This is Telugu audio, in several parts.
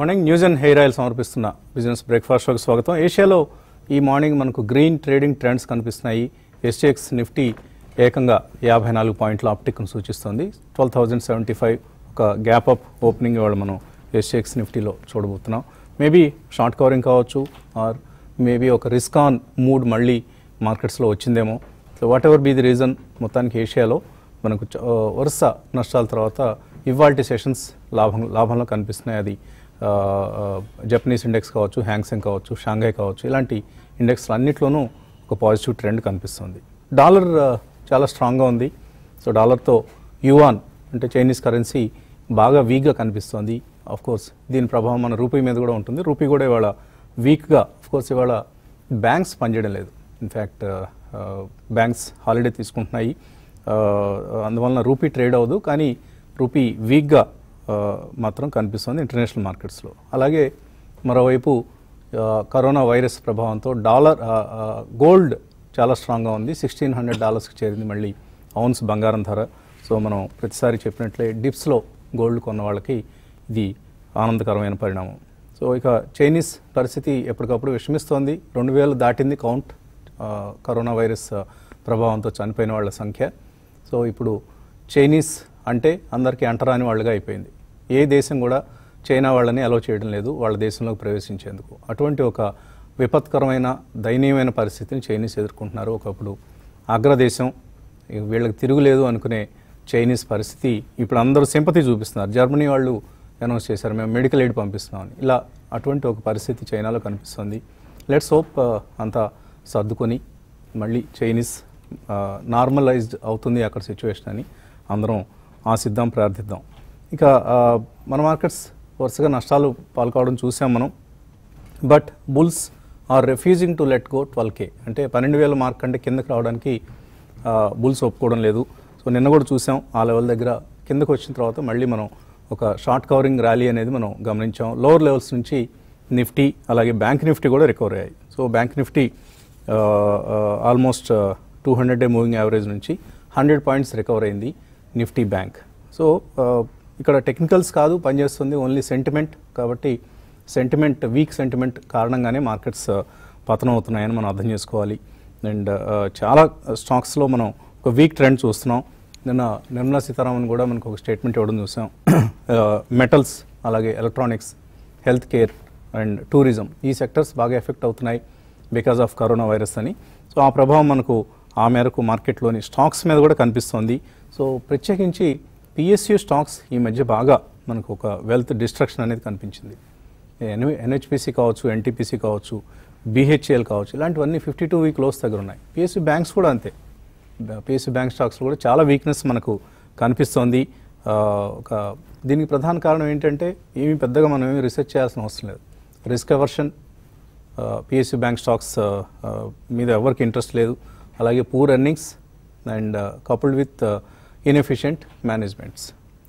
Morning news and hair oil సమర్పిస్తున్న బిజినెస్ బ్రేక్ఫాస్ట్ షోకి స్వాగతం. ఏషియాలో ఈ మార్నింగ్ మనకు గ్రీన్ ట్రేడింగ్ ట్రెండ్స్ కనిపిస్తున్నాయి. ఎస్జీఎక్స్ నిఫ్టీ ఏకంగా 54 పాయింట్ల ఆప్టిక్ను సూచిస్తుంది. 12,075 ఒక గ్యాప్ అప్ ఓపెనింగ్ ఇవాళ మనం ఎస్జీఎక్స్ నిఫ్టీలో చూడబోతున్నాం. మేబీ షార్ట్ కవరింగ్ కావచ్చు, ఆర్ మేబీ ఒక రిస్క్ ఆన్ మూడ్ మళ్ళీ మార్కెట్స్లో వచ్చిందేమో. So whatever be the reason, మొత్తానికి ఏషియాలో మనకు వరుస నష్టాల తర్వాత ఇవాల్టి సెషన్స్ లాభంలో కనిపిస్తున్నాయి. అది జపనీస్ ఇండెక్స్ కావచ్చు, హ్యాంగ్ సెంగ్ కావచ్చు, షాంఘై కావచ్చు, ఇలాంటి ఇండెక్స్లు అన్నిట్లోనూ ఒక పాజిటివ్ ట్రెండ్ కనిపిస్తుంది. డాలర్ చాలా స్ట్రాంగ్గా ఉంది. సో డాలర్తో యువాన్ అంటే చైనీస్ కరెన్సీ బాగా వీక్గా కనిపిస్తుంది. ఆఫ్ కోర్స్ దీని ప్రభావం మన రూపీ మీద కూడా ఉంటుంది. రూపీ కూడా ఇవాళ వీక్గా, ఆఫ్ కోర్స్ ఇవాళ బ్యాంక్స్ పనిచేయడం లేదు. ఇన్ఫ్యాక్ట్ బ్యాంక్స్ హాలిడే తీసుకుంటున్నాయి, అందువలన రూపీ ట్రేడ్ అవ్వదు. కానీ రూపీ వీక్గా మాత్రం కనిపిస్తుంది ఇంటర్నేషనల్ మార్కెట్స్లో. అలాగే మరోవైపు కరోనా వైరస్ ప్రభావంతో డాలర్ గోల్డ్ చాలా స్ట్రాంగ్గా ఉంది. $1,600కి చేరింది మళ్ళీ ఔన్స్ బంగారం ధర. సో మనం ప్రతిసారి చెప్పినట్లే డిప్స్లో గోల్డ్ కొన్న వాళ్ళకి ఇది ఆనందకరమైన పరిణామం. సో ఇక చైనీస్ పరిస్థితి ఎప్పటికప్పుడు విషమిస్తోంది. 2000 దాటింది కౌంట్ కరోనా వైరస్ ప్రభావంతో చనిపోయిన వాళ్ళ సంఖ్య. సో ఇప్పుడు చైనీస్ అంటే అందరికీ అంటరాని వాళ్ళుగా అయిపోయింది. ఏ దేశం కూడా చైనా వాళ్ళని అలో చేయడం లేదు వాళ్ళ దేశంలోకి ప్రవేశించేందుకు. అటువంటి ఒక విపత్కరమైన దయనీయమైన పరిస్థితిని చైనీస్ ఎదుర్కొంటున్నారు. ఒకప్పుడు అగ్రదేశం, వీళ్ళకి తిరుగులేదు అనుకునే చైనీస్ పరిస్థితి ఇప్పుడు అందరూ సింపతి చూపిస్తున్నారు. జర్మనీ వాళ్ళు అనౌన్స్ చేశారు మేము మెడికల్ ఎయిడ్ పంపిస్తున్నామని. ఇలా అటువంటి ఒక పరిస్థితి చైనాలో కనిపిస్తుంది. లెట్స్ హోప్ అంతా సర్దుకొని మళ్ళీ చైనీస్ నార్మలైజ్డ్ అవుతుంది అక్కడ సిచ్యువేషన్ అని అందరం ఆశిద్దాం, ప్రార్థిద్దాం. ఇక మన మార్కెట్స్ వరుసగా నష్టాలు పాల్కావడం చూసాం మనం. But bulls are refusing to let go 12K, అంటే 12,000 మార్క్ కంటే కిందకి రావడానికి బుల్స్ ఒప్పుకోవడం లేదు. సో నిన్న కూడా చూసాం ఆ లెవెల్ దగ్గర కిందకు వచ్చిన తర్వాత మళ్ళీ మనం ఒక షార్ట్ కవరింగ్ ర్యాలీ అనేది మనం గమనించాం. లోవర్ లెవెల్స్ నుంచి నిఫ్టీ అలాగే బ్యాంక్ నిఫ్టీ కూడా రికవర్ అయ్యాయి. So bank Nifty almost 200 day moving average నుంచి 100 పాయింట్స్ రికవర్ అయింది నిఫ్టీ బ్యాంక్. సో ఇక్కడ టెక్నికల్స్ కాదు పనిచేస్తుంది, ఓన్లీ సెంటిమెంట్. కాబట్టి సెంటిమెంట్, వీక్ సెంటిమెంట్ కారణంగానే మార్కెట్స్ పతనం అవుతున్నాయని మనం అర్థం చేసుకోవాలి. అండ్ చాలా స్టాక్స్లో మనం ఒక వీక్ ట్రెండ్ చూస్తున్నాం. నిన్న నిర్మలా సీతారామన్ కూడా మనకు ఒక స్టేట్మెంట్ ఇవ్వడం చూసాం. మెటల్స్ అలాగే electronics, health care and tourism, ఈ సెక్టర్స్ బాగా ఎఫెక్ట్ అవుతున్నాయి బికాజ్ ఆఫ్ కరోనా వైరస్ అని. సో ఆ ప్రభావం మనకు ఆ మేరకు మార్కెట్లోని స్టాక్స్ మీద కూడా కనిపిస్తుంది. సో ప్రత్యేకించి పిఎస్యూ స్టాక్స్ ఈ మధ్య బాగా మనకు ఒక వెల్త్ డిస్ట్రక్షన్ అనేది కనిపించింది. ఎన్హెచ్పిసి కావచ్చు, ఎన్టీపీసీ కావచ్చు, బీహెచ్ఎల్ కావచ్చు, ఇలాంటివన్నీ 52-week లోస్ దగ్గర ఉన్నాయి. పిఎస్యూ బ్యాంక్స్ కూడా అంతే. పిఎస్యూ బ్యాంక్ స్టాక్స్లో కూడా చాలా వీక్నెస్ మనకు కనిపిస్తోంది. ఒక దీనికి ప్రధాన కారణం ఏంటంటే ఏమి పెద్దగా మనం ఏమి రీసెర్చ్ చేయాల్సిన అవసరం లేదు. Risk aversion, PSU bank stocks మీద ఎవరికి ఇంట్రెస్ట్ లేదు. అలాగే poor earnings and coupled with inefficient managements.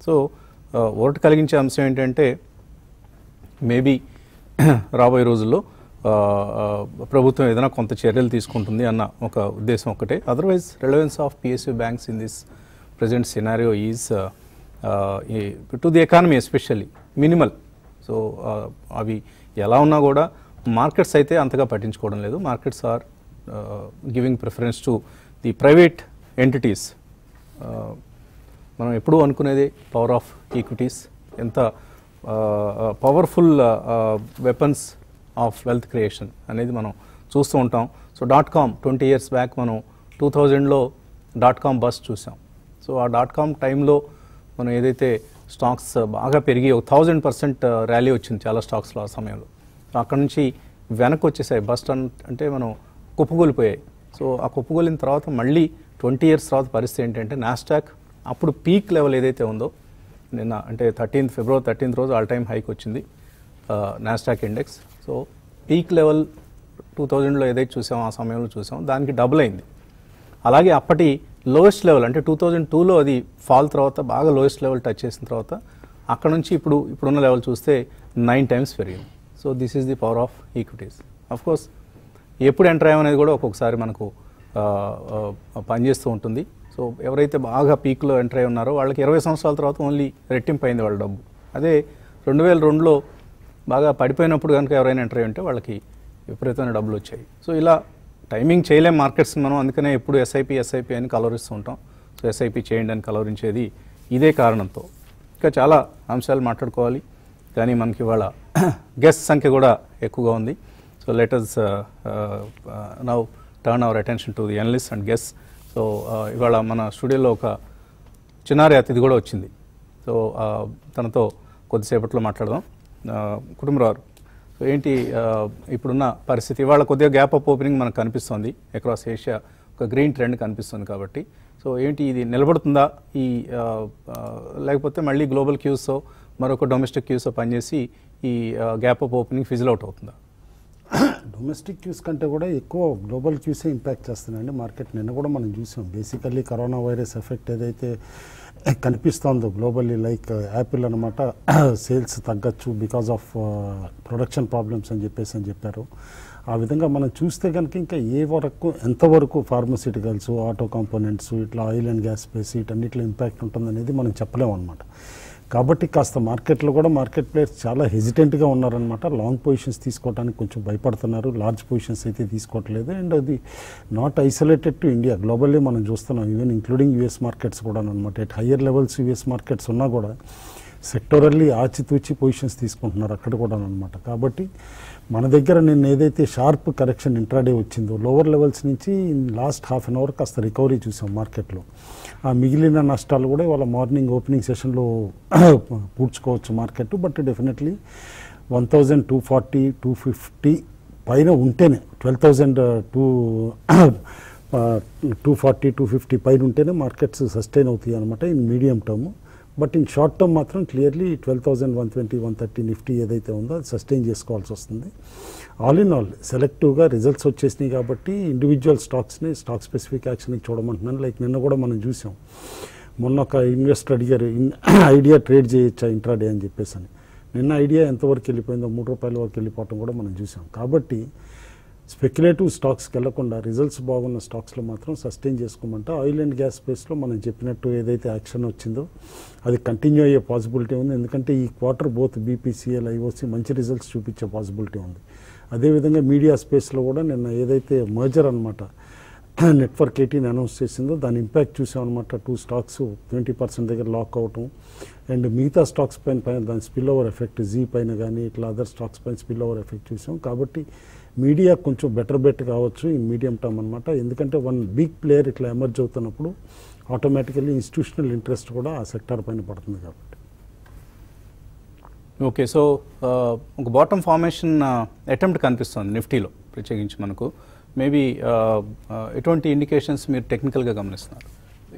So ఒరటు కలిగించే అంశం ఏంటంటే మేబీ రాబోయే రోజుల్లో ప్రభుత్వం ఏదైనా కొంత చర్యలు తీసుకుంటుంది అన్న ఒక ఉద్దేశం ఒకటే. Otherwise relevance of PSU banks in this present scenario is to the economy especially minimal. So అవి ఎలా ఉన్నా కూడా మార్కెట్స్ అయితే అంతగా పట్టించుకోవడం లేదు. Markets are giving preference to the private entities. మనం ఎప్పుడూ అనుకునేది పవర్ ఆఫ్ ఈక్విటీస్, ఎంత powerful weapons of wealth creation అనేది మనం చూస్తూ ఉంటాం. సో .com 20 years బ్యాక్ మనం 2000లో .com బస్ట్ చూసాం. సో ఆ .com టైంలో మనం ఏదైతే స్టాక్స్ బాగా పెరిగి 1000% ర్యాలీ వచ్చింది చాలా స్టాక్స్లో ఆ సమయంలో. అక్కడ నుంచి వెనక్కి వచ్చేసాయి. బస్ట్ అంటే మనం కుప్పగొలిపోయాయి. సో ఆ కుప్పగొలిన తర్వాత మళ్ళీ 20 years తర్వాత పరిస్థితి ఏంటంటే నాస్డాక్ అప్పుడు పీక్ లెవెల్ ఏదైతే ఉందో, నిన్న అంటే ఫిబ్రవరి 13 రోజు ఆల్ టైమ్ హైక్ వచ్చింది Nasdaq index. So peak level 2000లో ఏదైతే చూసామో ఆ సమయంలో చూసాం దానికి డబుల్ అయింది. అలాగే అప్పటి లోయెస్ట్ లెవెల్ అంటే 2002లో అది ఫాల్ తర్వాత బాగా లోయెస్ట్ లెవెల్ టచ్ చేసిన తర్వాత అక్కడ నుంచి ఇప్పుడున్న లెవెల్ చూస్తే 9 times పెరిగింది. So this is the power of equities. Of course ఎప్పుడు ఎంటర్ అయ్యామనేది కూడా ఒక్కొక్కసారి మనకు పనిచేస్తూ ఉంటుంది. సో ఎవరైతే బాగా పీక్లో ఎంటర్ అయ్యి ఉన్నారో వాళ్ళకి 20 సంవత్సరాల తర్వాత ఓన్లీ రెట్టింపు అయింది వాళ్ళ డబ్బు. అదే 2002లో బాగా పడిపోయినప్పుడు కనుక ఎవరైనా ఎంటర్ అయ్యి ఉంటే వాళ్ళకి విపరీతమైన డబ్బులు వచ్చాయి. సో ఇలా టైమింగ్ చేయలేం మార్కెట్స్ని మనం, అందుకనే ఎప్పుడు ఎస్ఐపి ఎస్ఐపి అని కలవరిస్తూ ఉంటాం. సో ఎస్ఐపి చేయండి అని కలవరించేది ఇదే కారణంతో. ఇంకా చాలా అంశాలు మాట్లాడుకోవాలి కానీ మనకి ఇవాళ గెస్ట్ సంఖ్య కూడా ఎక్కువగా ఉంది. So let us now turn our attention to the analyst and guest. So ఇవాళ మన స్టూడియోలో ఒక చిన్నారి అతిథి కూడా వచ్చింది. సో తనతో కొద్దిసేపట్లో మాట్లాడదాం. కుటుంబరావు, సో ఏంటి ఇప్పుడున్న పరిస్థితి? ఇవాళ కొద్దిగా గ్యాప్ అప్ ఓపెనింగ్ మనకు కనిపిస్తుంది, అక్రాస్ ఏషియా ఒక గ్రీన్ ట్రెండ్ కనిపిస్తుంది కాబట్టి. సో ఏంటి ఇది నిలబడుతుందా ఈ, లేకపోతే మళ్ళీ గ్లోబల్ క్యూస్తో మరొక డొమెస్టిక్ క్యూస్తో పనిచేసి ఈ gap up opening fizzle out అవుతుందా? డొమెస్టిక్ క్యూస్ కంటే కూడా ఎక్కువ గ్లోబల్ క్యూసే ఇంపాక్ట్ చేస్తుందండి మార్కెట్. నిన్న కూడా మనం చూసాం బేసికల్లీ కరోనా వైరస్ ఎఫెక్ట్ ఏదైతే కనిపిస్తోందో గ్లోబల్లీ, లైక్ యాపిల్ అనమాట సేల్స్ తగ్గచ్చు బికాజ్ ఆఫ్ ప్రొడక్షన్ ప్రాబ్లమ్స్ అని చెప్పేసి అని చెప్పారు. ఆ విధంగా మనం చూస్తే కనుక ఇంకా ఏ వరకు ఎంతవరకు ఫార్మస్యూటికల్స్, ఆటో కాంపోనెంట్స్, ఇట్లా ఆయిల్ అండ్ గ్యాస్ స్పేస్ వీటన్నిటిలో ఇంపాక్ట్ ఉంటుందనేది మనం చెప్పలేము అనమాట. కాబట్టి కాస్త మార్కెట్లో కూడా మార్కెట్ ప్లేయర్స్ చాలా హెజిటెంట్గా ఉన్నారనమాట. లాంగ్ పొజిషన్స్ తీసుకోవడానికి కొంచెం భయపడుతున్నారు, లార్జ్ పొజిషన్స్ అయితే తీసుకోవట్లేదు. అండ్ అది not isolated to India, globally మనం చూస్తున్నాం, ఈవెన్ ఇంక్లూడింగ్ యూఎస్ మార్కెట్స్ కూడా అనమాట. At higher levels US markets ఉన్నా కూడా సెక్టోరల్లీ ఆచితూచి పొజిషన్స్ తీసుకుంటున్నారు అక్కడ కూడా అనమాట. కాబట్టి మన దగ్గర నిన్న ఏదైతే షార్ప్ కరెక్షన్ ఇంట్రాడే వచ్చిందో లోవర్ లెవెల్స్ నుంచి లాస్ట్ హాఫ్ అన్ అవర్ కాస్త రికవరీ చూసాం మార్కెట్లో. ఆ మిగిలిన నష్టాలు కూడా ఇవాళ మార్నింగ్ ఓపెనింగ్ సెషన్లో పూడ్చుకోవచ్చు మార్కెట్. బట్ డెఫినెట్లీ 1240, 250 పైన ఉంటేనే, 12,240, 250 పైన ఉంటేనే మార్కెట్స్ సస్టైన్ అవుతాయి అనమాట in medium term. But in short term మాత్రం క్లియర్లీ 12,120, 130 నిఫ్టీ ఏదైతే ఉందో అది సస్టైన్ చేసుకోవాల్సి వస్తుంది. ఆల్ ఇన్ ఆల్ సెలెక్టివ్గా రిజల్ట్స్ వచ్చేసినాయి కాబట్టి ఇండివిజువల్ స్టాక్స్ని స్టాక్ స్పెసిఫిక్ యాక్షన్ చూడమంటున్నాను. లైక్ నిన్న కూడా మనం చూసాం, మొన్న ఒక ఇన్వెస్టర్ అడిగారు ఐడియా ట్రేడ్ చేయొచ్చా ఇంట్రాడే అని చెప్పేసి అని. నిన్న ఐడియా ఎంతవరకు వెళ్ళిపోయిందో, ₹3 వరకు వెళ్ళిపోవటం కూడా మనం చూసాం. కాబట్టి స్పెక్యులేటివ్ స్టాక్స్కి వెళ్లకుండా రిజల్ట్స్ బాగున్న స్టాక్స్లో మాత్రం సస్టైన్ చేసుకోమంటే ఆయిల్ అండ్ గ్యాస్ స్పేస్లో మనం చెప్పినట్టు ఏదైతే యాక్షన్ వచ్చిందో అది కంటిన్యూ అయ్యే పాసిబిలిటీ ఉంది. ఎందుకంటే ఈ క్వార్టర్ బోత్ BPCL, IOC మంచి రిజల్ట్స్ చూపించే పాసిబిలిటీ ఉంది. అదేవిధంగా మీడియా స్పేస్లో కూడా నిన్న ఏదైతే మర్జర్ అనమాట Network 18 అనౌన్స్ చేసిందో దాని ఇంపాక్ట్ చూసాం అనమాట. 2 స్టాక్స్ 20% దగ్గర లాక్ అవటం అండ్ మిగతా స్టాక్స్ పైన దాని స్పిల్ ఓవర్ ఎఫెక్ట్, జీ పైన కానీ ఇట్లా అదర్ స్టాక్స్ పైన స్పిల్ ఓవర్ ఎఫెక్ట్ చూసాం. కాబట్టి మీడియా కొంచెం బెటర్ బెట్ కావచ్చు ఈ మీడియం టర్మ్ అనమాట. ఎందుకంటే వన్ బిగ్ ప్లేయర్ ఇట్లా ఎమర్జ్ అవుతున్నప్పుడు ఆటోమేటికల్లీ ఇన్స్టిట్యూషనల్ ఇంట్రెస్ట్ కూడా ఆ సెక్టార్ పైన పడుతుంది కాబట్టి. ఓకే, సో ఒక బాటమ్ ఫార్మేషన్ అటెంప్ట్ కనిపిస్తుంది నిఫ్టీలో ప్రత్యేకించి మనకు. మేబీ ఎటువంటి ఇండికేషన్స్ మీరు టెక్నికల్గా గమనిస్తున్నారు?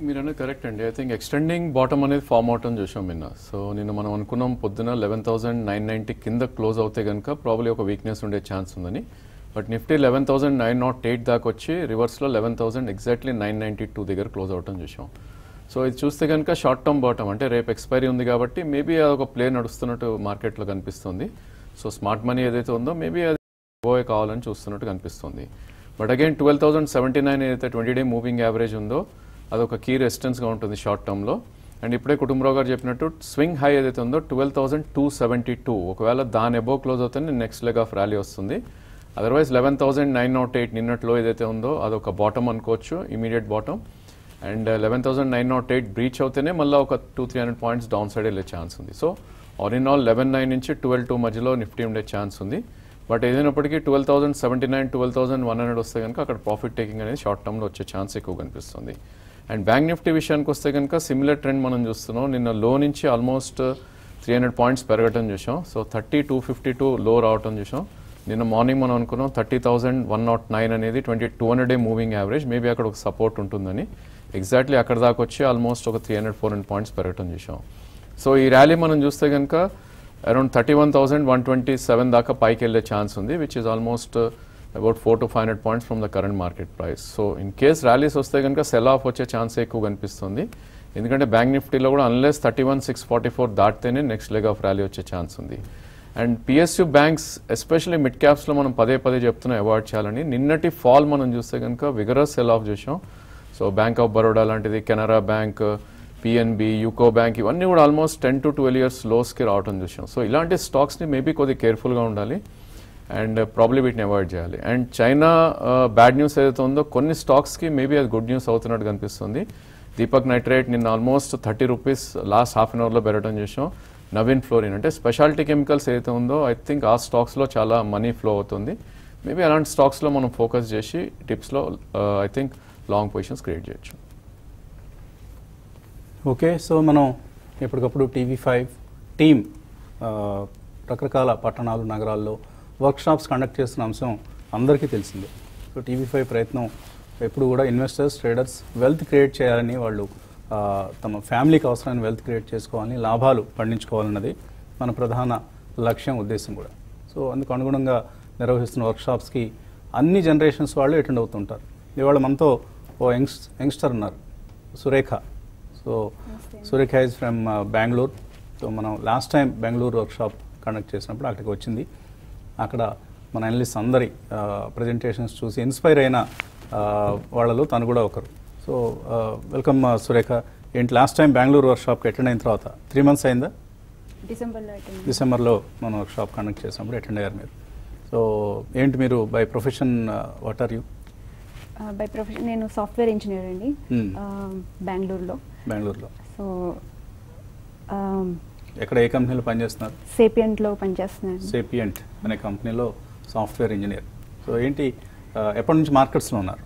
మీరు అనేది కరెక్ట్ అండి. ఐ థింక్ ఎక్స్టెండింగ్ బాటమ్ అనేది ఫామ్ అవుట్ అని చూసాం నిన్న. సో నిన్న మనం అనుకున్నాం పొద్దున 11,990 కింద క్లోజ్ అవుతే కనుక ప్రాబ్లీ ఒక వీక్నెస్ ఉండే ఛాన్స్ ఉందని. బట్ నిఫ్టీ 11,908 దాకా వచ్చి రివర్స్లో 11,000 ఎగ్జాక్ట్లీ 992 దగ్గర క్లోజ్ అవటం చూసాం. సో ఇది చూస్తే కనుక షార్ట్ టర్మ్ బాటమ్, అంటే రేపు ఎక్స్పైరీ ఉంది కాబట్టి మేబీ అదొక ప్లే నడుస్తున్నట్టు మార్కెట్లో కనిపిస్తుంది. సో స్మార్ట్ మనీ ఏదైతే ఉందో మేబీ అది పోయే కావాలని చూస్తున్నట్టు కనిపిస్తుంది. బట్ అగైన్ 12,079 ఏదైతే 20-day మూవింగ్ యావరేజ్ ఉందో అదొక కీ రెసిస్టెన్స్గా ఉంటుంది షార్ట్ టర్మ్లో. అండ్ ఇప్పుడే కుటుంబరావు గారు చెప్పినట్టు స్వింగ్ హై ఏదైతే ఉందో 12,272, ఒకవేళ దాని అబోవ్ క్లోజ్ అవుతుంది నెక్స్ట్ లెగ్ ఆఫ్ ర్యాలీ వస్తుంది. అదర్వైజ్ 11,908 నిన్నట్లో ఏదైతే ఉందో అదొక బాటమ్ అనుకోవచ్చు, ఇమీడియట్ బాటమ్. అండ్ 11,908 బ్రీచ్ అవుతేనే మళ్ళీ ఒక 200-300 పాయింట్స్ డౌన్ సైడ్ వెళ్ళే ఛాన్స్ ఉంది. సో ఆల్ ఇన్ ఆల్ 11,9 నుంచి 12,2 మధ్యలో నిఫ్టీ ఉండే ఛాన్స్ ఉంది. బట్ ఏదైనప్పటికీ 12,079, 12,100 వస్తే కనుక అక్కడ ప్రాఫిట్ టేకింగ్ అనేది షార్ట్ టర్మ్లో వచ్చే ఛాన్స్ ఎక్కువ కనిపిస్తుంది. అండ్ బ్యాంక్ నిఫ్టీ విషయానికి వస్తే కనుక సిమిలర్ ట్రెండ్ మనం చూస్తున్నాం. నిన్న లో నుంచి ఆల్మోస్ట్ 300 పాయింట్స్ పెరగటం చూసాం. సో 30,252 లో రావటం చూసాం. నిన్న మార్నింగ్ మనం అనుకున్నాం 30,109 అనేది 200-day మూవింగ్ యావరేజ్, మేబీ అక్కడ ఒక సపోర్ట్ ఉంటుందని. ఎగ్జాక్ట్లీ అక్కడ దాకా వచ్చి ఆల్మోస్ట్ ఒక 300-400 పాయింట్స్ పెరగటం చూసాం. సో ఈ ర్యాలీ మనం చూస్తే కనుక అరౌండ్ 31,127 దాకా పైకి వెళ్ళే ఛాన్స్ ఉంది, which is almost about 400-500 points from the current market price. So in case rallies వస్తే కనుక సెల్ ఆఫ్ వచ్చే ఛాన్స్ ఎక్కువ కనిపిస్తుంది. ఎందుకంటే బ్యాంక్ నిఫ్టీలో కూడా అన్లెస్ 31,644 దాటితేనే నెక్స్ట్ లెగ్ ఆఫ్ ర్యాలీ వచ్చే ఛాన్స్ ఉంది. And PSU banks especially mid క్యాప్స్లో మనం పదే చెప్తున్నాం అవాయిడ్ చేయాలని. నిన్నటి ఫాల్ మనం చూస్తే కనుక విగరస్ సెల్ ఆఫ్ చూసాం. సో బ్యాంక్ ఆఫ్ బరోడా లాంటిది, Canara Bank, PNB, UCO Bank, ఇవన్నీ కూడా ఆల్మోస్ట్ 10 to 12 years లోస్కి రావటం చూసాం. సో ఇలాంటి స్టాక్స్ని మేబీ కొద్దిగా కేర్ఫుల్గా ఉండాలి అండ్ ప్రాబ్లీ వీటిని అవాయిడ్ చేయాలి. అండ్ చైనా బ్యాడ్ న్యూస్ ఏదైతే ఉందో కొన్ని స్టాక్స్కి మేబీ అది గుడ్ న్యూస్ అవుతున్నట్టు కనిపిస్తుంది. దీపక్ నైట్రేట్ నిన్న almost 30 rupees last half an అవర్లో పెరగడం చూసాం. నవీన్ ఫ్లోరిన్ అంటే స్పెషాలిటీ కెమికల్స్ ఏదైతే ఉందో ఐ థింక్ ఆ స్టాక్స్లో చాలా మనీ ఫ్లో అవుతుంది. మేబీ అలాంటి స్టాక్స్లో మనం ఫోకస్ చేసి టిప్స్లో I think long positions create చేయొచ్చు. ఓకే, సో మనం ఎప్పటికప్పుడు TV5 టీమ్ రకరకాల పట్టణాలు నగరాల్లో వర్క్షాప్స్ కండక్ట్ చేస్తున్న అంశం అందరికీ తెలిసిందే. సో TV5 ప్రయత్నం ఎప్పుడు కూడా ఇన్వెస్టర్స్, ట్రేడర్స్ వెల్త్ క్రియేట్ చేయాలని, వాళ్ళు తమ ఫ్యామిలీకి అవసరమైన వెల్త్ క్రియేట్ చేసుకోవాలని, లాభాలు పండించుకోవాలన్నది మన ప్రధాన లక్ష్యం, ఉద్దేశం కూడా. సో అందుకు అనుగుణంగా నిర్వహిస్తున్న వర్క్షాప్స్కి అన్ని జనరేషన్స్ వాళ్ళు అటెండ్ అవుతుంటారు. ఇవాళ మనతో ఓ యంగ్స్టర్ ఉన్నారు, Surekha. So Surekha is from Bengaluru. So మనం last time Bengaluru workshop conduct చేసినప్పుడు అక్కడికి వచ్చింది. అక్కడ మన అనలిస్ట్ అందరి ప్రజెంటేషన్స్ చూసి ఇన్స్పైర్ అయిన వాళ్ళలో తను కూడా ఒకరు. So welcome Surekha. ఏంటి లాస్ట్ టైం బెంగళూరు వర్క్షాప్కి అటెండ్ అయిన తర్వాత 3 months అయిందా? డిసెంబర్లో మనం వర్క్షాప్ కండక్ట్ చేసినప్పుడు అటెండ్ అయ్యారు మీరు. సో ఏంటి మీరు by profession, what are you? By profession నేను సాఫ్ట్వేర్ ఇంజనీర్ అండి, బెంగళూరులో. సో ఎక్కడ, ఏ కంపెనీలో పనిచేస్తున్నారు? సేపియంట్లో పనిచేస్తున్నాను. సేపియంట్ అనే కంపెనీలో సాఫ్ట్వేర్ ఇంజనీర్. సో ఏంటి ఎప్పటి నుంచి మార్కెట్స్లో ఉన్నారు?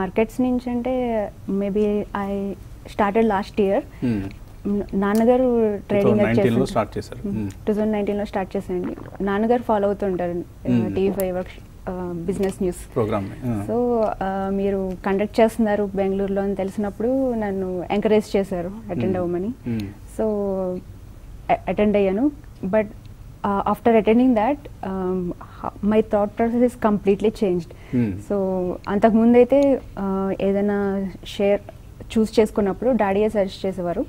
మార్కెట్స్ నుంచి అంటే maybe I started last year. నాన్నగారు ట్రేడింగ్ 2019లో స్టార్ట్ చేశారండి. నాన్నగారు ఫాలో అవుతుంటారు TV5 business news programme. So మీరు కండక్ట్ చేస్తున్నారు బెంగళూరులో అని తెలిసినప్పుడు నన్ను ఎంకరేజ్ చేశారు అటెండ్ అవ్వమని. సో అటెండ్ అయ్యాను. But after attending that my thought process is completely changed. So అంతకుముందు అయితే ఏదైనా షేర్ చూస్ చేసుకున్నప్పుడు డాడీయే సజెస్ట్ చేసేవారు.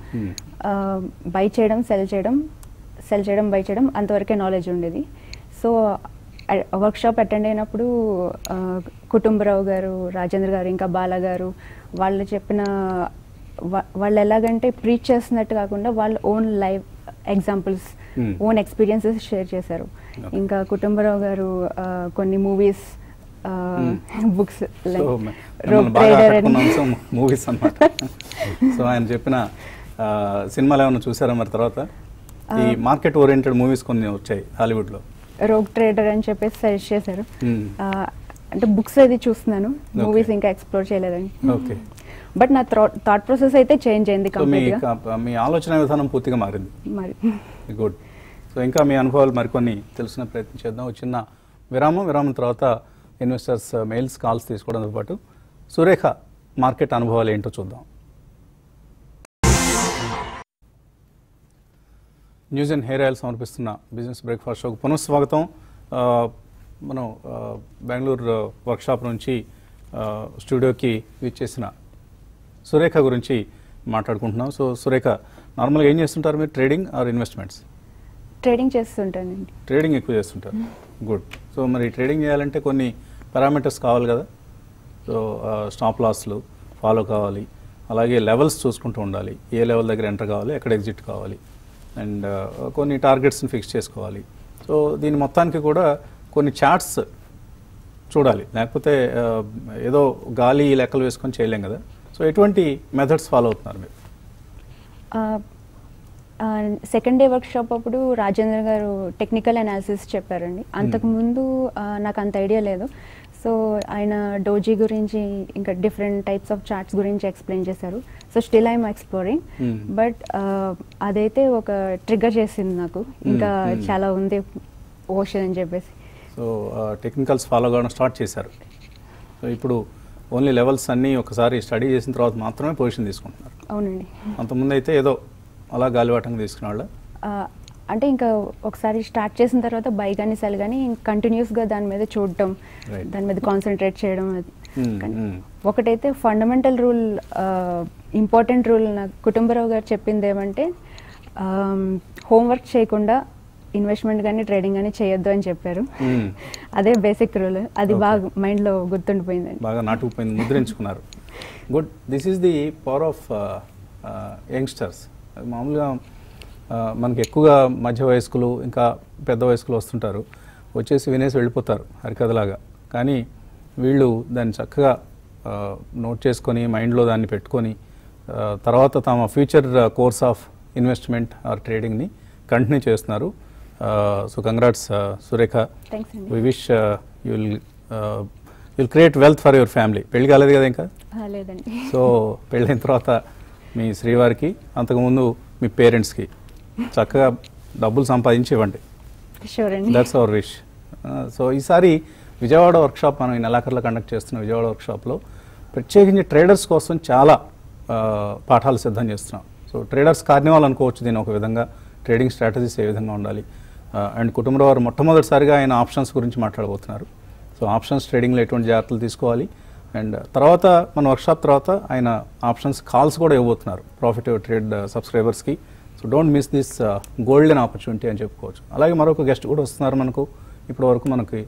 బై చేయడం, సెల్ చేయడం, సెల్ చేయడం, బై చేయడం, అంతవరకే నాలెడ్జ్ ఉండేది. సో వర్క్షాప్ అటెండ్ అయినప్పుడు కుటుంబరావు గారు, రాజేంద్ర గారు, ఇంకా బాలా గారు వాళ్ళు చెప్పిన, వాళ్ళు ఎలాగంటే ప్రీచ్ చేస్తున్నట్టు కాకుండా వాళ్ళ own live examples, own experiences share చేశారు. ఇంకా కుటుంబరావు గారు కొన్ని movies, books like rogue Trader movies అన్నమాట. సో ఆయన చెప్పిన సినిమాలు ఏమైనా చూసారా మరి తర్వాత? ఈ మార్కెట్ ఓరియంటెడ్ మూవీస్ కొన్ని వచ్చాయి హాలీవుడ్లో, రోగ్ ట్రేడర్ అని చెప్పేసి సజెస్ట్ చేశారు. అంటే బుక్స్ అది చూస్తున్నాను, మూవీస్ ఇంకా ఎక్స్ప్లోర్ చేయలేదని. బట్ నా థాట్ ప్రాసెస్ అయితే చేంజ్ అయింది కంప్లీట్‌గా. మీ ఆలోచన విధానం పూర్తిగా మారింది. గుడ్. సో ఇంకా మీ అనుభవాలు మరికొన్ని తెలుసుకునే ప్రయత్నం చేద్దాం. చిన్న విరామం తర్వాత ఇన్వెస్టర్స్ మెయిల్స్, కాల్స్ తీసుకోవడంతో పాటు సురేఖ మార్కెట్ అనుభవాలు ఏంటో చూద్దాం. న్యూస్ అండ్ హెయిర్ ఆయిల్ సమర్పిస్తున్న బిజినెస్ బ్రేక్ఫాస్ట్ షోకు పునఃస్వాగతం. మనం బెంగళూరు వర్క్షాప్ నుంచి స్టూడియోకి విచ్చేసిన సురేఖ గురించి మాట్లాడుకుంటున్నాం. సో సురేఖ, నార్మల్గా ఏం చేస్తుంటారు మీరు, ట్రేడింగ్ ఆర్ ఇన్వెస్ట్మెంట్స్? ట్రేడింగ్ చేస్తుంటానండి. ట్రేడింగ్ ఎక్కువ చేస్తుంటారు. గుడ్. సో మరి ట్రేడింగ్ చేయాలంటే కొన్ని పారామీటర్స్ కావాలి కదా. సో స్టాప్ లాస్లు ఫాలో కావాలి, అలాగే లెవెల్స్ చూసుకుంటూ ఉండాలి, ఏ లెవెల్ దగ్గర ఎంటర్ కావాలి, ఎక్కడ ఎగ్జిట్ కావాలి, అండ్ కొన్ని టార్గెట్స్ని ఫిక్స్ చేసుకోవాలి. సో దీని మొత్తానికి కూడా కొన్ని చార్ట్స్ చూడాలి, లేకపోతే ఏదో గాలి లెక్కలు వేసుకొని చేయలేం కదా. సో ఎటువంటి మెథడ్స్ ఫాలో అవుతున్నారు మీరు? సెకండ్ డే వర్క్షాప్ అప్పుడు రాజేంద్ర గారు టెక్నికల్ అనాలిసిస్ చెప్పారండి. అంతకుముందు నాకు అంత ఐడియా లేదు. సో ఆయన డోజీ గురించి, ఇంకా డిఫరెంట్ టైప్స్ ఆఫ్ చార్ట్స్ గురించి ఎక్స్ప్లెయిన్ చేశారు. So still I'm exploring. But అదైతే ఒక ట్రిగ్గర్ చేసింది నాకు, ఇంకా చాలా ఉంది ఓషన్ అని చెప్పేసి. సో టెక్నికల్స్ ఫాలో కావడం స్టార్ట్ చేశారు. సో ఇప్పుడు ఓన్లీ లెవెల్స్ అన్నీ ఒకసారి స్టడీ చేసిన తర్వాత మాత్రమే పొజిషన్ తీసుకుంటున్నారు. అవునండి. అంతకుముందు అయితే ఏదో అలా గాలివాటంగా తీసుకునే వాళ్ళ, అంటే ఇంకా ఒకసారి స్టార్ట్ చేసిన తర్వాత బై కానీ సెల్ కానీ కంటిన్యూస్గా దాని మీద చూడటం, దాని మీద కాన్సన్ట్రేట్ చేయడం. ఒకటైతే ఫండమెంటల్ రూల్, ఇంపార్టెంట్ రూల్ నాకు కుటుంబరావు గారు చెప్పింది ఏమంటే హోంవర్క్ చేయకుండా ఇన్వెస్ట్మెంట్ కానీ ట్రేడింగ్ కానీ చేయొద్దు అని చెప్పారు. అదే బేసిక్ రూల్, అది బాగా మైండ్లో గుర్తుండిపోయింది, బాగా నాటుకుపోయింది, ముద్రించుకున్నారు. Good. This is the power of youngsters మామూలుగా మనకి ఎక్కువగా మధ్య వయస్కులు ఇంకా పెద్ద వయస్కులు వస్తుంటారు, వచ్చేసి వినేసి వెళ్ళిపోతారు హరికథలాగా. కానీ వీళ్ళు దాన్ని చక్కగా నోట్ చేసుకొని మైండ్లో దాన్ని పెట్టుకొని తర్వాత తమ future course of investment or ట్రేడింగ్ని కంటిన్యూ చేస్తున్నారు. So congrats Surekha. Thanks Andy. We wish you'll create wealth for your family. పెళ్ళి కాలేదు కదా ఇంకా? కాలేదండి. సో పెళ్ళైన తర్వాత మీ శ్రీవారికి, అంతకుముందు మీ పేరెంట్స్కి చక్కగా డబ్బులు సంపాదించి ఇవ్వండి. షూర్ అండి. That's our wish. సో ఈసారి విజయవాడ వర్క్షాప్ మనం ఈ నెలాఖరులో కండక్ట్ చేస్తున్న విజయవాడ వర్క్షాప్లో ప్రత్యేకించి ట్రేడర్స్ కోసం చాలా పాఠాలు సిద్ధం చేస్తున్నాం. సో ట్రేడర్స్ కార్నివాల్ అనుకోవచ్చు దీని ఒక విధంగా, ట్రేడింగ్ స్ట్రాటజీస్ ఏ విధంగా ఉండాలి. అండ్ కుటుంబరావు గారు మొట్టమొదటిసారిగా ఆయన ఆప్షన్స్ గురించి మాట్లాడబోతున్నారు. సో ఆప్షన్స్ ట్రేడింగ్లో ఎటువంటి జాగ్రత్తలు తీసుకోవాలి, అండ్ తర్వాత మన వర్క్షాప్ తర్వాత ఆయన ఆప్షన్స్ కాల్స్ కూడా ఇవ్వబోతున్నారు ప్రాఫిట్ యువర్ ట్రేడ్ సబ్స్క్రైబర్స్కి. So don't miss this golden opportunity అని చెప్పుకోవచ్చు. అలాగే మరొక గెస్ట్ కూడా వస్తున్నారు మనకు, ఇప్పటి వరకు మనకి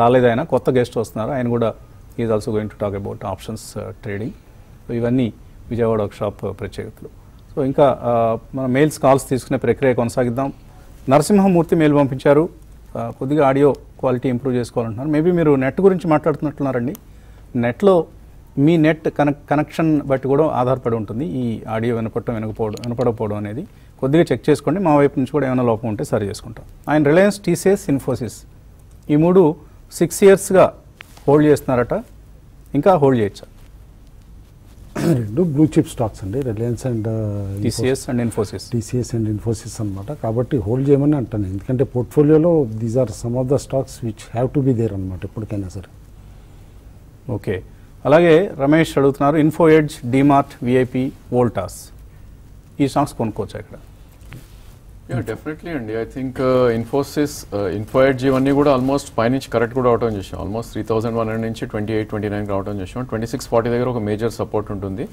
రాలేదు ఆయన, కొత్త గెస్ట్ వస్తున్నారు. ఆయన కూడా is also going to talk about options trading. So ఇవన్నీ విజయవాడ వర్క్షాప్ ప్రత్యేకతలు. సో ఇంకా మన మెయిల్స్ కాల్స్ తీసుకునే ప్రక్రియ కొనసాగిద్దాం. నరసింహమూర్తి మెయిల్ పంపించారు, కొద్దిగా ఆడియో క్వాలిటీ ఇంప్రూవ్ చేసుకోవాలంటున్నారు. మేబీ మీరు నెట్ గురించి మాట్లాడుతున్నట్లున్నారండి. నెట్లో మీ నెట్ కనెక్షన్ బట్టి కూడా ఆధారపడి ఉంటుంది ఈ ఆడియో వినపడకపోవడం అనేది. కొద్దిగా చెక్ చేసుకోండి, మా వైపు నుంచి కూడా ఏమైనా లోపం ఉంటే సరి చేసుకుంటాం. ఆయన రిలయన్స్, టీసీఎస్, ఇన్ఫోసిస్ ఈ మూడు 6 yearsగా హోల్డ్ చేస్తున్నారట, ఇంకా హోల్డ్ చేయొచ్చా? రెండు బ్లూ చిప్ స్టాక్స్ అండి, రిలయన్స్ అండ్ టీసీఎస్ అండ్ ఇన్ఫోసిస్ అనమాట. కాబట్టి హోల్డ్ చేయమని అంటాను, ఎందుకంటే పోర్ట్ఫోలియోలో these are some of the stocks which have to be there అనమాట ఎప్పటికైనా సరే. ఓకే, అలాగే రమేష్ అడుగుతున్నారు ఇన్ఫో ఎడ్జ్, డీమార్ట్, విఐపి, వోల్టాస్ ఈ స్టాక్స్ కొనుక్కోవచ్చు ఇక్కడ? యా డెఫినెట్లీ అండి. ఐ థింక్ ఇన్ఫోసిస్, ఇన్ఫో ఎడ్జ్ ఇవన్నీ కూడా ఆల్మోస్ట్ పైనుంచి కరెక్ట్ కూడా అవటం చేసాం. ఆల్మోస్ట్ 3100 నుంచి 2829 రావటం చేసాం. 2640 దగ్గర ఒక మేజర్ సపోర్ట్ ఉంటుంది.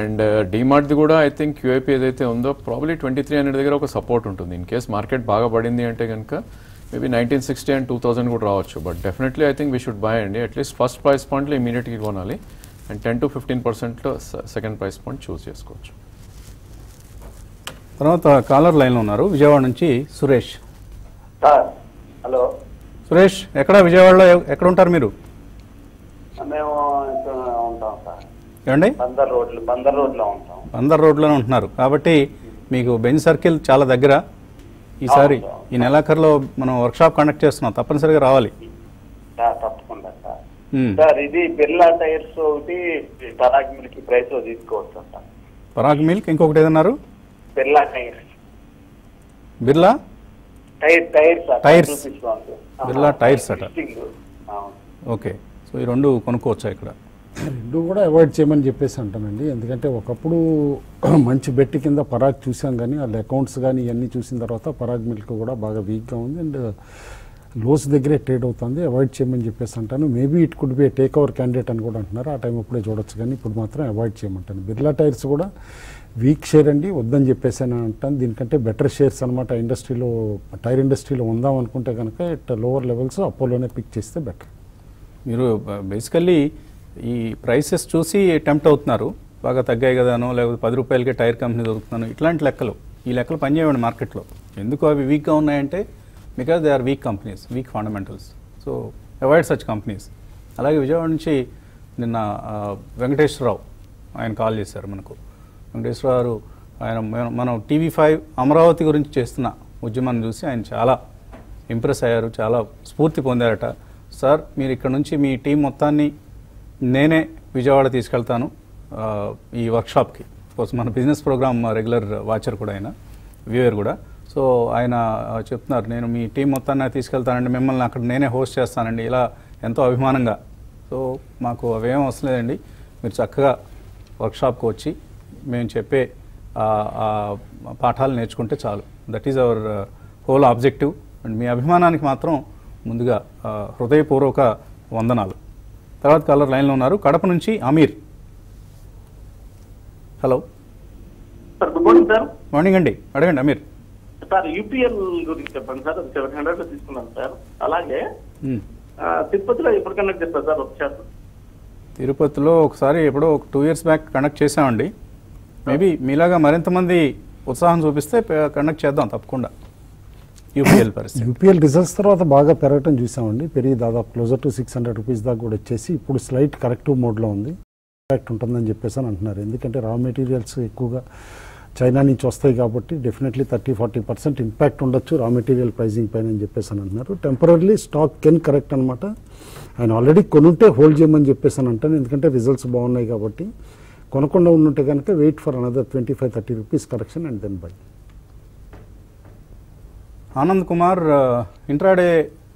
అండ్ డీమార్ట్ది కూడా ఐ థింక్ యూఐపీ ఏదైతే ఉందో ప్రాబ్లీ 2300 దగ్గర ఒక సపోర్ట్ ఉంటుంది. ఇన్ కేస్ మార్కెట్ బాగా పడింది అంటే కనుక మేబీ 1960 అండ్ 2000 కూడా రావచ్చు. But definitely I think we should buy అండి. అట్లీస్ట్ ఫస్ట్ ప్రైస్ పాయింట్లో ఇమీడియట్గా కొనాలి, and 10 to 15% second price point choose చేసుకోవచ్చు. తర్వాత కాలర్ లైన్లో ఉన్నారు విజయవాడ నుంచి సురేష్. హలో సురేష్, ఎక్కడ విజయవాడలో ఎక్కడ ఉంటారు మీరు? ఏమండి, బందర్ రోడ్లోనే ఉంటున్నారు కాబట్టి మీకు బెంజ్ సర్కిల్ చాలా దగ్గర. ఈసారి ఈ నెలాఖరులో మనం వర్క్షాప్ కండక్ట్ చేస్తున్నాం, తప్పనిసరిగా రావాలి. తప్పకుండా సార్. ఇది బిర్లా టైర్స్ ఒకటి, పరాగ్ మిల్క్ ప్రైస్ తీసుకోవచ్చు సార్. పరాగ్ మిల్క్, ఇంకొకటి ఏదన్నారు? Birla tyres. Birla tyres, Birla tyres అట. ఓకే, సో ఈ రెండు కొనుక్కోవచ్చా ఇక్కడ? రెండు కూడా అవాయిడ్ చేయమని చెప్పేసి అంటానండి, ఎందుకంటే ఒకప్పుడు మంచి బెట్ కింద పరాగ్ చూసాం, కానీ వాళ్ళ అకౌంట్స్ కానీ ఇవన్నీ చూసిన తర్వాత పరాగ్ మిల్క్ కూడా బాగా వీక్గా ఉంది, అండ్ లోస్ దగ్గరే ట్రేడ్ అవుతుంది. అవాయిడ్ చేయమని చెప్పేసి అంటాను. Maybe it could be take over candidate అని కూడా అంటున్నారు, ఆ టైం అప్పుడే చూడొచ్చు, కానీ ఇప్పుడు మాత్రం అవాయిడ్ చేయమంటాను. బిర్లా టైర్స్ కూడా వీక్ షేర్ అండి, వద్దని చెప్పేసి అని అంటాను. దీనికంటే బెటర్ షేర్స్ అనమాట ఇండస్ట్రీలో, టైర్ ఇండస్ట్రీలో ఉందాం అనుకుంటే కనుక ఇట్ లోవర్ లెవెల్స్ అపోలోనే పిక్ చేస్తే బెటర్. మీరు బేసికల్లీ ఈ ప్రైసెస్ చూసి టెంప్ట్ అవుతున్నారు, బాగా తగ్గాయి కదానో లేకపోతే 10 రూపాయలకే టైర్ కంపెనీ దొరుకుతున్నాను, ఇట్లాంటి లెక్కలు ఈ లెక్కలు పనిచేయండి మార్కెట్లో. ఎందుకు అవి వీక్గా ఉన్నాయంటే because they are weak companies, weak fundamentals. So avoid such companies. అలాగే విజయవాడ నుంచి నిన్న వెంకటేశ్వరరావు ఆయన కాల్ చేశారు మనకు. వెంకటేశ్వరరావు ఆయన మనం TV5 అమరావతి గురించి చేస్తున్న ఉద్యమాన్ని చూసి ఆయన చాలా ఇంప్రెస్ అయ్యారు, చాలా స్ఫూర్తి పొందారట. సార్ మీరు ఇక్కడ నుంచి మీ టీం మొత్తాన్ని నేనే విజయవాడ తీసుకెళ్తాను ఈ వర్క్షాప్కి, బికాస్ మన బిజినెస్ ప్రోగ్రామ్ రెగ్యులర్ వాచర్ కూడా ఆయన, వ్యూయర్ కూడా. సో ఆయన చెప్తున్నారు నేను మీ టీం మొత్తాన్ని తీసుకెళ్తానండి, మిమ్మల్ని అక్కడ నేనే హోస్ట్ చేస్తానండి ఇలా ఎంతో అభిమానంగా. సో మాకు అవేం అవసరం లేదండి, మీరు చక్కగా వర్క్షాప్కి వచ్చి మేము చెప్పే పాఠాలు నేర్చుకుంటే చాలు. That is our whole objective. And మీ అభిమానానికి మాత్రం ముందుగా హృదయపూర్వక వందనాలు. తర్వాత కాలర్ లైన్లో ఉన్నారు కడప నుంచి Aamir. Hello sir, good morning sir. Morning అండి, అడగండి అమీర్. సార్ యూపీఎల్ గురించి చెప్పండి సార్, 700 తీసుకున్నాను సార్. అలాగే తిరుపతిలో ఎప్పుడు కండక్ట్ చేస్తారు సార్? ఒకసారి తిరుపతిలో ఒకసారి ఎప్పుడో 2 years back కండక్ట్ చేసామండి. మేబీ మీలాగా మరింత మంది ఉత్సాహం చూపిస్తే కండక్ట్ చేద్దాం తప్పకుండా. యూపీఎల్ పరిస్థితి, యూపీఎల్ రిజల్ట్స్ తర్వాత బాగా పెరగటం చూసామండి. పెరిగి దాదాపు క్లోజర్ టు 600 రూపీస్ దాకా కూడా వచ్చేసి ఇప్పుడు స్లైట్ కరెక్టివ్ మోడ్లో ఉంది. ఇంపాక్ట్ ఉంటుందని చెప్పేసి అని అంటున్నారు. ఎందుకంటే రా మెటీరియల్స్ ఎక్కువగా చైనా నుంచి వస్తాయి కాబట్టి డెఫినెట్లీ 30-40% ఇంపాక్ట్ ఉండొచ్చు రా మెటీరియల్ ప్రైజింగ్ పైన అని చెప్పేసి అని అంటున్నారు. టెంపరీలీ స్టాక్ కెన్ కరెక్ట్ అనమాట. ఆయన ఆల్రెడీ కొనుంటే హోల్డ్ చేయమని చెప్పేసి అని అంటాను, ఎందుకంటే రిజల్ట్స్ బాగున్నాయి కాబట్టి. కొనకుండా ఉన్నట్టే కనుక wait for another 25-30 rupees correction and then buy. Anand Kumar intraday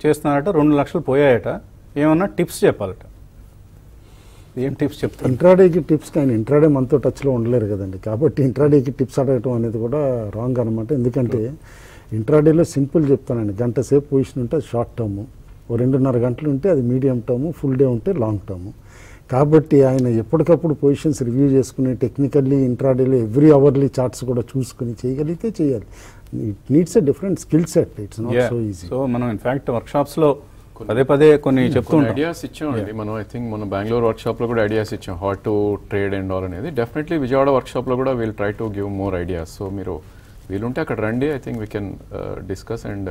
చేస్తున్నారట, 2 లక్షలు పోయాయట, ఏమన్నా టిప్స్ చెప్పాలట. ఏం టిప్స్ చెప్తారు? ఇంట్రాడేకి టిప్స్ కానీ ఇంట్రాడే మనతో టచ్లో ఉండలేరు కదండి, కాబట్టి ఇంట్రాడేకి టిప్స్ అడగటం అనేది కూడా రాంగ్ అనమాట. ఎందుకంటే ఇంట్రాడేలో సింపుల్ చెప్తానండి, గంట సేపు పొజిషన్ ఉంటే అది షార్ట్ టర్మ్, ఓ 2.5 గంటలు ఉంటే అది మీడియం టర్మ్, ఫుల్ డే ఉంటే లాంగ్ టర్మ్. కాబట్టి ఆయన ఎప్పటికప్పుడు పొజిషన్స్ రివ్యూ చేసుకుని టెక్నికల్లీ ఇంట్రాడేలో ఎవ్రీ అవర్లీ చార్ట్స్ కూడా చూసుకుని చేయగలిగితే చేయాలి. It needs a different skill set, it's not so easy. So మనం ఇన్ఫాక్ట్ వర్క్షాప్స్లో పదే పదే కొన్ని చెప్తున్నాం, ఐడియాస్ ఇచ్చామండి మనం. ఐ థింక్ మన బెంగళూరు వర్క్షాప్లో కూడా ఐడియాస్ ఇచ్చాం, how to trade and all అనేది. డెఫినెట్లీ విజయవాడ వర్క్షాప్లో కూడా will try to give more ideas. So మీరు వీలుంటే అక్కడ రండి, I think we can discuss and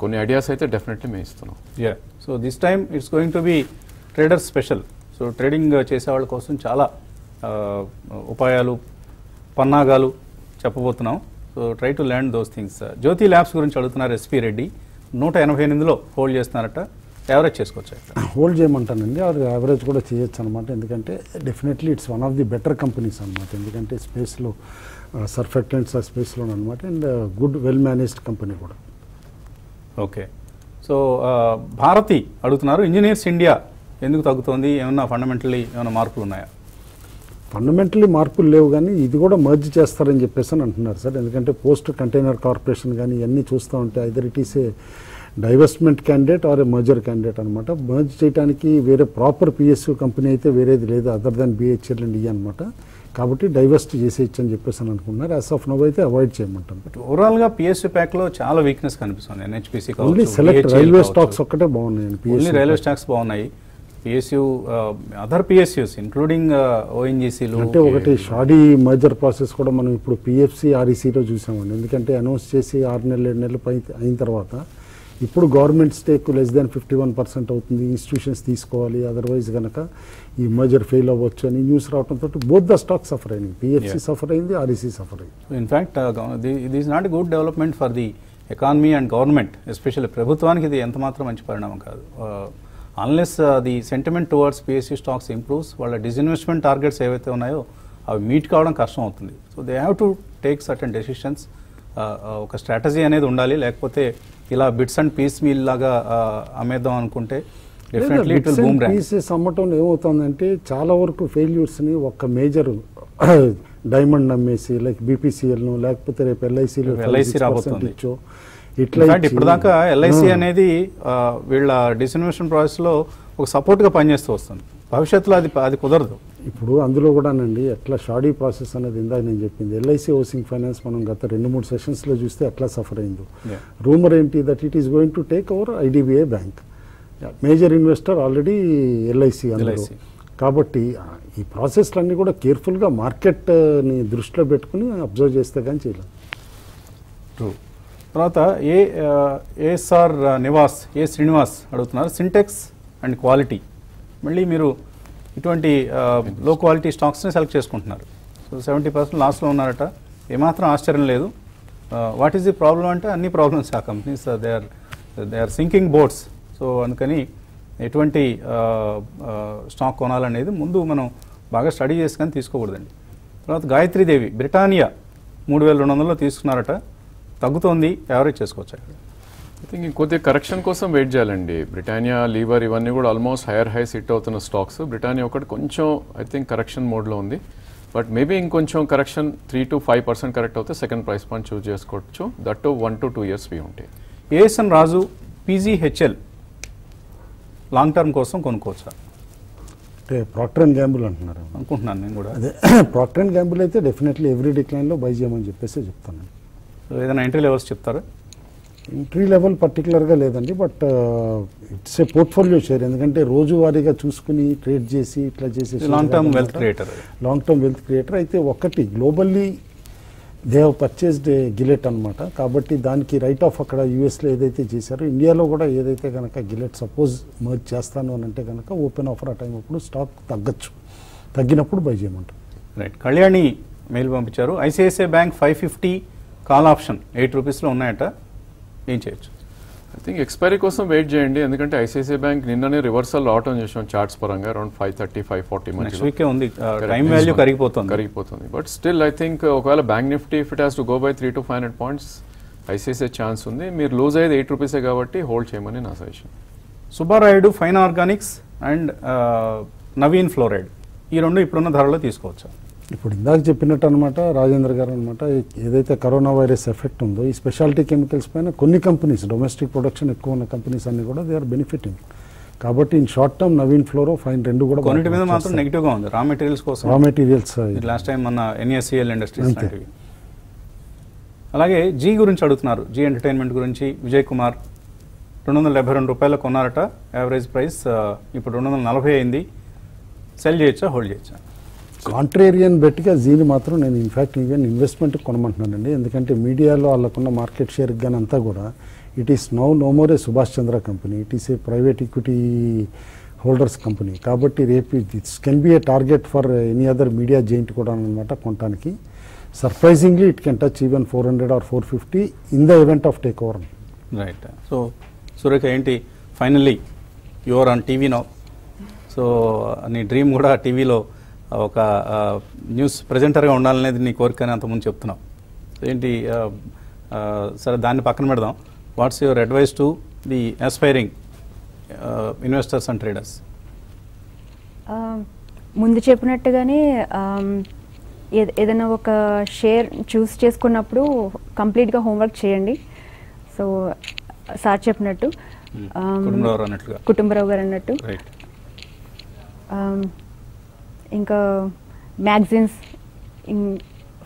కొన్ని ఐడియాస్ అయితే డెఫినెట్లీ మేము ఇస్తున్నాం. Yeah, so this time it's going to be trader special. So trading చేసేవాళ్ళ కోసం చాలా ఉపాయాలు, పన్నాగాలు చెప్పబోతున్నాం. So try to learn those things. Jyothi labs గురించి అడుగుతున్నారు ఎస్పీ రెడ్డి, 188లో హోల్డ్ చేస్తున్నారట, యావరేజ్ చేసుకోవచ్చు. హోల్డ్ చేయమంటానండి, యావరేజ్ కూడా చేయొచ్చు అనమాట. ఎందుకంటే definitely it's one of the better companies అనమాట. ఎందుకంటే స్పేస్లో సర్ఫెక్టెంట్స్ ఆ స్పేస్లో అనమాట, and good well managed company కూడా. ఓకే, సో భారతి అడుగుతున్నారు, ఇంజనీర్స్ ఇండియా ఎందుకు తగ్గుతోంది, ఏమన్నా ఫండమెంటల్లీ ఏమైనా మార్పులు ఉన్నాయా? ఫండమెంటలీ మార్పులు లేవు, కానీ ఇది కూడా మర్జ్ చేస్తారని చెప్పేసి అని అంటున్నారు సార్. ఎందుకంటే పోస్ట్ కంటైనర్ కార్పొరేషన్ కానీ ఇవన్నీ చూస్తూ ఉంటే either it is a divestment candidate or a merger candidate అనమాట. మర్జ్ చేయడానికి వేరే ప్రాపర్ పిఎస్యూ కంపెనీ అయితే వేరేది లేదు అదర్ దాన్ BHEL అండ్ ఇవి అనమాట. కాబట్టి డైవర్స్ట్ చేసేయచ్చు అని చెప్పేసి అని అనుకున్నారు. యాజ్ ఆఫ్ నౌ అయితే అవాయిడ్ చేయమంటాం. బట్ ఓవరాల్గా పిఎస్యూ ప్యాక్లో చాలా వీక్నెస్ కనిపిస్తుంది. NHPC only select railway stocks ఒక్కటే బాగున్నాయి, రైల్వే స్టాక్స్ బాగున్నాయి. PSU, అదర్ PSUs ఇంక్లూడింగ్ ONGCలు. అంటే ఒకటి షాడీ మర్జర్ ప్రాసెస్ కూడా మనం ఇప్పుడు PFC RECలో చూసామండి. ఎందుకంటే అనౌన్స్ చేసి 6 నెలలు 7 నెలలు పై అయిన తర్వాత ఇప్పుడు గవర్నమెంట్ స్టేక్ లెస్ దాన్ 51% అవుతుంది, ఇన్స్టిట్యూషన్స్ తీసుకోవాలి, అదర్వైజ్ కనుక ఈ మర్జర్ ఫెయిల్ అవ్వచ్చు అని న్యూస్ రావడంతో బోత్ ద స్టాక్ సఫర్ అయినాయి. PFC సఫర్ అయింది, REC సఫర్ అయింది. ఇన్ఫ్యాక్ట్ ఇది is not good development for the economy and government, especially ప్రభుత్వానికి ఇది ఎంతమాత్రం మంచి పరిణామం కాదు. Unless the sentiment towards PSU stocks improves, వాళ్ళ డిస్ఇన్వెస్ట్మెంట్ టార్గెట్స్ ఏవైతే ఉన్నాయో అవి మీట్ కావడం కష్టం అవుతుంది. So they have to take certain decisions, ఒక స్ట్రాటజీ అనేది ఉండాలి. లేకపోతే ఇలా బిట్స్ అండ్ పీస్ మీల్ లాగా అమ్మేద్దాం అనుకుంటే definitely it will boomerang. Pieces అమ్మటం ఏమవుతుందంటే చాలా వరకు ఫెయిల్యూర్స్ని ఒక మేజర్ డైమండ్ అమ్మేసి, లైక్ BPCLను, లేకపోతే రేపు LIC రాబోతుంది. ఇప్పుడు దాకా LIC అనేది వీళ్ళ డిస్ఇన్వెస్ట్మెంట్ ప్రాసెస్లో ఒక సపోర్ట్గా పనిచేస్తూ వస్తుంది, భవిష్యత్తులో అది కుదరదు. ఇప్పుడు అందులో కూడానండి ఎట్లా షాడీ ప్రాసెస్ అనేది ఇందాక నేను చెప్పింది. LIC హౌసింగ్ ఫైనాన్స్ మనం గత 2-3 సెషన్స్లో చూస్తే ఎట్లా సఫర్ అయిందో. రూమర్ ఏంటి, that it is going to take over IDBI bank, major investor already LIC అందులో. కాబట్టి ఈ ప్రాసెస్లన్నీ కూడా కేర్ఫుల్గా మార్కెట్ని దృష్టిలో పెట్టుకుని అబ్జర్వ్ చేస్తే కానీ చేయలేదు. ట్రూ. తర్వాత ఏఎస్ఆర్ నివాస్, ఏ శ్రీనివాస్ అడుగుతున్నారు, సింటెక్స్ అండ్ క్వాలిటీ. మళ్ళీ మీరు ఇటువంటి లో క్వాలిటీ స్టాక్స్ని సెలెక్ట్ చేసుకుంటున్నారు. సో 70% లాస్లో ఉన్నారట, ఏమాత్రం ఆశ్చర్యం లేదు. వాట్ ఈస్ ది ప్రాబ్లం అంటే అన్ని ప్రాబ్లమ్స్ ఆ companies, they are sinking boats. So అందుకని ఎటువంటి స్టాక్ కొనాలనేది ముందు మనం బాగా స్టడీ చేసుకొని తీసుకోకూడదండి. తర్వాత గాయత్రీదేవి, బ్రిటానియా 3200లో తీసుకున్నారట, తగ్గుతోంది, యావరేజ్ చేసుకోవచ్చు. ఐ థింక్ ఇంకొద్ది కరెక్షన్ కోసం వెయిట్ చేయాలండి. బ్రిటానియా, లీవర్ ఇవన్నీ కూడా ఆల్మోస్ట్ హైయర్ హైస్ హిట్ అవుతున్న స్టాక్స్. బ్రిటానియా ఒకటి కొంచెం ఐ థింక్ కరెక్షన్ మోడ్లో ఉంది, బట్ మేబీ ఇంకొంచెం కరెక్షన్ 3-5% కరెక్ట్ అవుతే సెకండ్ ప్రైస్ పాయింట్ చూస్ చేసుకోవచ్చు. దట్ 1-2 years వ్యూ ఉంటాయి. ASN Raju, PGHL long term కోసం కొనుక్కోవచ్చా? అంటే ప్రాక్టర్ అండ్ గ్యాంబుల్ అంటున్నారు అనుకుంటున్నాను నేను కూడా. అదే ప్రాక్టర్ అండ్ గ్యాంబుల్ అయితే డెఫినెట్లీ ఎవ్రీ డిక్లైన్లో బై చేయమని చెప్పేసి చెప్తాను. ఏదైనా ఎంట్రీ లెవెల్స్ చెప్తారా? ఎంట్రీ లెవెల్ పర్టికులర్గా లేదండి, but it's a portfolio share. ఎందుకంటే రోజువారీగా చూసుకుని ట్రేడ్ చేసి ఇట్లా చేసే లాంగ్ టర్మ్ వెల్త్ క్రియేటర్. అయితే ఒకటి globally they have purchased Gillette అనమాట. కాబట్టి దానికి రైట్ ఆఫ్ అక్కడ యూఎస్లో ఏదైతే చేశారో ఇండియాలో కూడా ఏదైతే కనుక గిలెట్ సపోజ్ మర్జ్ చేస్తాను అని అంటే కనుక ఓపెన్ ఆఫర్ ఆ టైం అప్పుడు స్టాక్ తగ్గచ్చు, తగ్గినప్పుడు బై చేయమంటారు. రైట్. కళ్యాణి మెయిల్ పంపించారు. ఐసిఐసిఐ బ్యాంక్ 550 కాల్ ఆప్షన్ 8 రూపీస్లో ఉన్నాయట, ఏం చేయొచ్చు? ఐ థింక్ ఎక్స్పైరీ కోసం వెయిట్ చేయండి. ఎందుకంటే ఐసిఐసిఐ బ్యాంక్ నిన్ననే రివర్సల్ ఆటం చేసాం చార్ట్స్ పరంగా, అరౌండ్ 530-540 ఉంది. టైం వాల్యూ కరిగిపోతుంది. బట్ స్టిల్ ఐ థింక్ ఒకవేళ bank Nifty if it has to go by 300-500 points ICICI chance ఉంది. మీరు లూజ్ అయ్యేది 8 రూపీసే కాబట్టి హోల్డ్ చేయమని నా suggestion. Subbarayudu fine Organics and Navin fluoride ఈ రెండు ఇప్పుడున్న ధరలో తీసుకోవచ్చు. ఇప్పుడు ఇందాక చెప్పినట్టు అనమాట రాజేంద్ర గారు అనమాట, ఏదైతే కరోనా వైరస్ ఎఫెక్ట్ ఉందో ఈ స్పెషాలిటీ కెమికల్స్ పైన కొన్ని కంపెనీస్ డొమెస్టిక్ ప్రొడక్షన్ ఎక్కువ ఉన్న కంపెనీస్ అన్ని కూడా దే ఆర్ బెనిఫిటింగ్. కాబట్టి in short term Naveen ఫ్లోరో fine రెండు కూడా కొన్నిటి మీద మాత్రం నెగిటివ్గా ఉంది. రా మెటీరియల్స్ లాస్ట్ టైం మన NACL ఇండస్ట్రీస్. అలాగే జీ గురించి అడుగుతున్నారు, జీ ఎంటర్టైన్మెంట్ గురించి. విజయ్ కుమార్ 272 రూపాయలు కొన్నారట, యావరేజ్ ప్రైస్ ఇప్పుడు 240 అయింది. సెల్ చేయొచ్చా, హోల్డ్ చేయొచ్చా? కాంట్రేరియన్ బెట్గా జీని మాత్రం నేను ఇన్ఫ్యాక్ట్ ఈవెన్ ఇన్వెస్ట్మెంట్కి కొనమంటున్నానండి. ఎందుకంటే మీడియాలో వాళ్ళకున్న మార్కెట్ షేర్ కానీ అంతా కూడా it is now no more a Subhash Chandra company, it is a private equity holders company. కాబట్టి రేపు it's can be a target for any other media giant కూడా అనమాట కొనడానికి. Surprisingly it can touch even 400 or 450 in the event of take over. Right. So Surekha ఏంటి finally your on TV now, so నీ డ్రీమ్ కూడా టీవీలో ఒక న్యూస్ ప్రజెంటర్గా ఉండాలనేది నీ కోరికని అంతకుముందు చెప్తున్నాం. ఏంటి సరే దాన్ని పక్కన పెడదాం. What's your advice to the aspiring investors and traders? ముందు చెప్పినట్టుగానే ఏదైనా ఒక షేర్ చూస్ చేసుకున్నప్పుడు కంప్లీట్గా హోంవర్క్ చేయండి. సో సార్ చెప్పినట్టు కుటుంబరావు గారు అన్నట్టు ఇంకా మ్యాగజైన్స్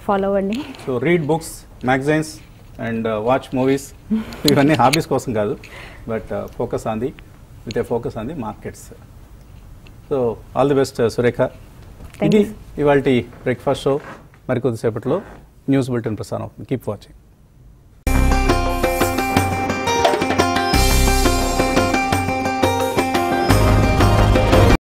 ఫాలో అవ్వండి. So read books, magazines and watch movies. ఇవన్నీ హాబీస్ కోసం కాదు, but focus on the with a focus on the markets. So all the best Surekha. ఇది ఇవాళ బ్రేక్ఫాస్ట్ షో. మరికొద్దిసేపట్లో న్యూస్ బులెటిన్ ప్రసారం. Keep watching.